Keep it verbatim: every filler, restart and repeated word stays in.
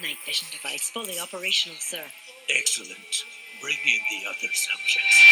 Night vision device fully operational, sir. Excellent. Bring in the other subjects.